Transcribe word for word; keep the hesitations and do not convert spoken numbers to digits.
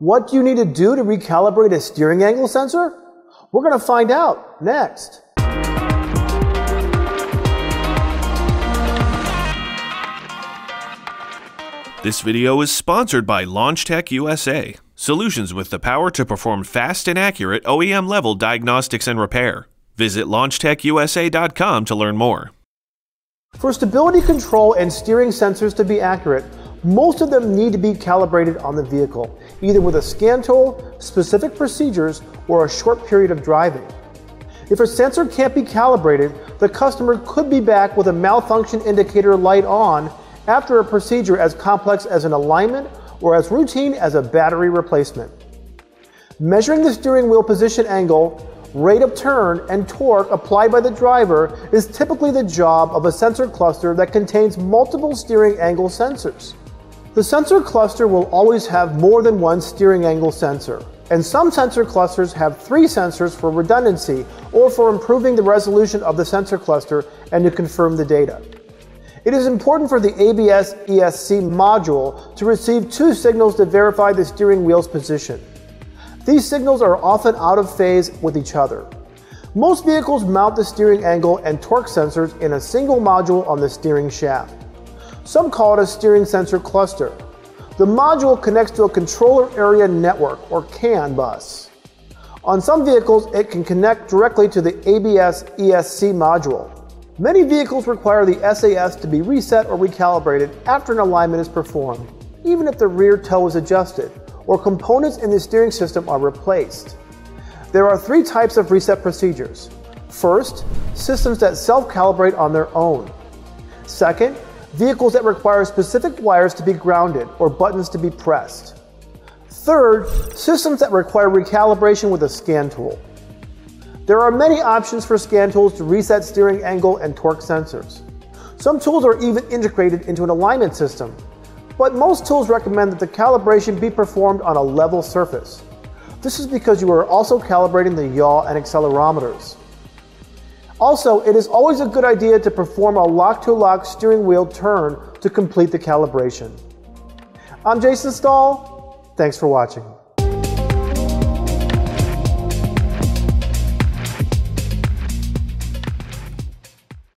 What do you need to do to recalibrate a steering angle sensor? We're going to find out next. This video is sponsored by LaunchTech U S A, solutions with the power to perform fast and accurate O E M-level diagnostics and repair. Visit launch tech u s a dot com to learn more. For stability control and steering sensors to be accurate, most of them need to be calibrated on the vehicle, either with a scan tool, specific procedures, or a short period of driving. If a sensor can't be calibrated, the customer could be back with a malfunction indicator light on after a procedure as complex as an alignment or as routine as a battery replacement. Measuring the steering wheel position angle, rate of turn, and torque applied by the driver is typically the job of a sensor cluster that contains multiple steering angle sensors. The sensor cluster will always have more than one steering angle sensor, and some sensor clusters have three sensors for redundancy or for improving the resolution of the sensor cluster and to confirm the data. It is important for the A B S E S C module to receive two signals to verify the steering wheel's position. These signals are often out of phase with each other. Most vehicles mount the steering angle and torque sensors in a single module on the steering shaft. Some call it a steering sensor cluster. The module connects to a controller area network, or CAN bus. On some vehicles, it can connect directly to the A B S E S C module. Many vehicles require the S A S to be reset or recalibrated after an alignment is performed, even if the rear toe is adjusted or components in the steering system are replaced. There are three types of reset procedures. First, systems that self-calibrate on their own. Second, vehicles that require specific wires to be grounded or buttons to be pressed. Third, systems that require recalibration with a scan tool. There are many options for scan tools to reset steering angle and torque sensors. Some tools are even integrated into an alignment system, but most tools recommend that the calibration be performed on a level surface. This is because you are also calibrating the yaw and accelerometers. Also, it is always a good idea to perform a lock-to-lock steering wheel turn to complete the calibration. I'm Jason Stahl. Thanks for watching.